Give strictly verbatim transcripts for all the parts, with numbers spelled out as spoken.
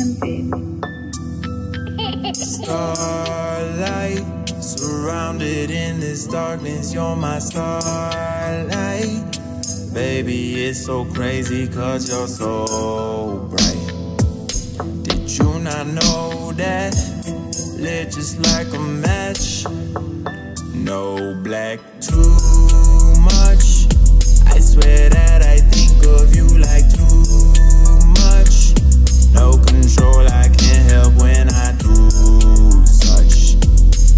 am, baby. Starlight, surrounded in this darkness, you're my starlight. Baby, it's so crazy cause you're so bright. Did you not know that? Lit just like a match. No black too much. I swear that I think of you like too much. No control, I can't help when I do such.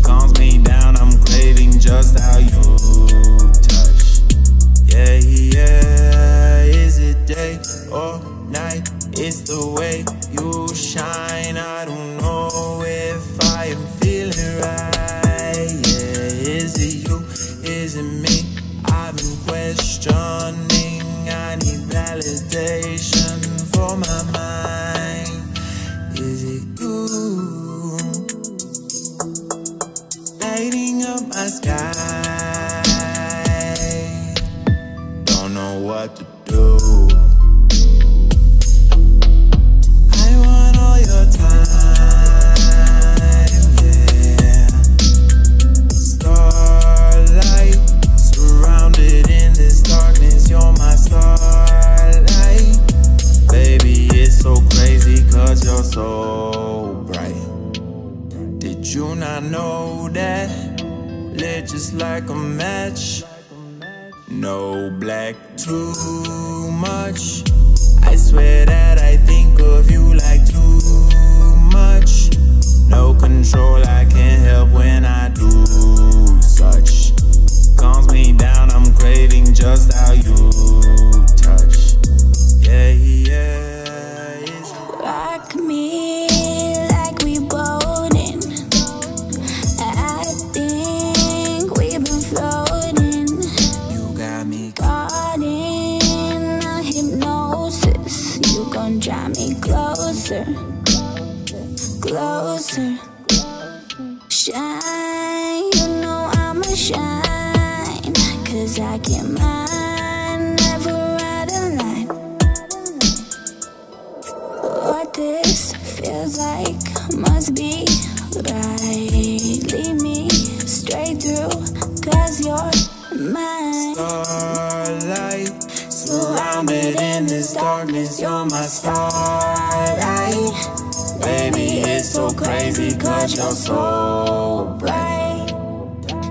Calms me down, I'm craving just how you touch. Yeah, yeah, is it day or night? It's the way you shine, I don't know if I am feeling right. Yeah, is it you, is it me? I've been questioning, I need validation for my mind. Is it you, lighting up my sky? Don't know what to do. You're so bright. Did you not know that? Lit just like a match. No black too much. I swear that I think of you like too much. No control, I can't help when I do such. Calms me down, I'm craving just how you touch. Yeah, yeah. Rock me like we boating. I think we've been floating. You got me caught in a hypnosis. You gon' drive me closer, closer. Shine, you know I'ma shine, cause I can't mind. This feels like must be right. Lead me straight through, cause you're mine. Starlight, surrounded in this darkness, you're my starlight. Baby, it's so crazy cause you're so bright.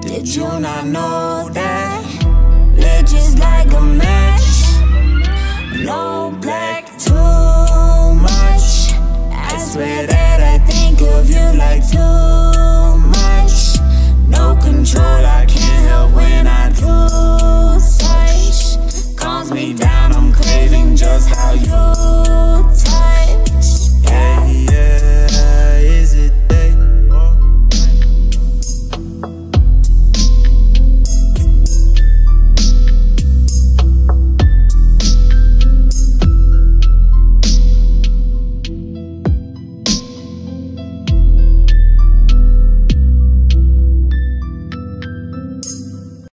Did you not know that?